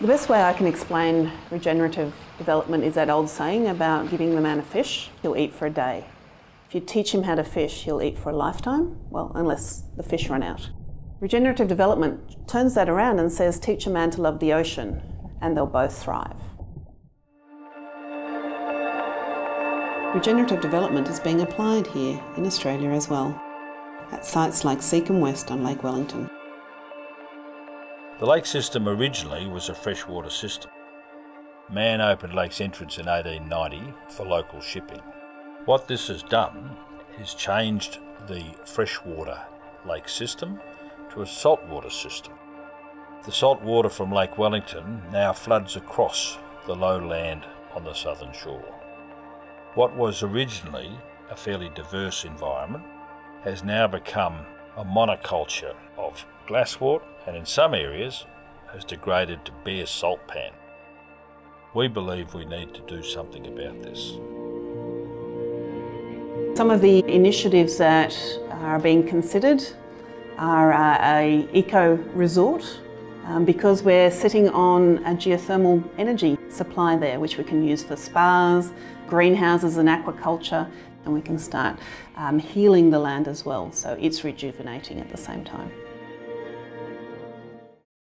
The best way I can explain regenerative development is that old saying about giving the man a fish, he'll eat for a day. If you teach him how to fish, he'll eat for a lifetime, well, unless the fish run out. Regenerative development turns that around and says, teach a man to love the ocean, and they'll both thrive. Regenerative development is being applied here in Australia as well, at sites like Seacombe West on Lake Wellington. The lake system originally was a freshwater system. Man opened Lake's entrance in 1890 for local shipping. What this has done is changed the freshwater lake system to a saltwater system. The saltwater from Lake Wellington now floods across the lowland on the southern shore. What was originally a fairly diverse environment has now become a monoculture of glasswort and in some areas has degraded to bare salt pan. We believe we need to do something about this. Some of the initiatives that are being considered are an eco-resort because we're sitting on a geothermal energy supply there which we can use for spas, greenhouses and aquaculture, and we can start healing the land as well, so it's rejuvenating at the same time.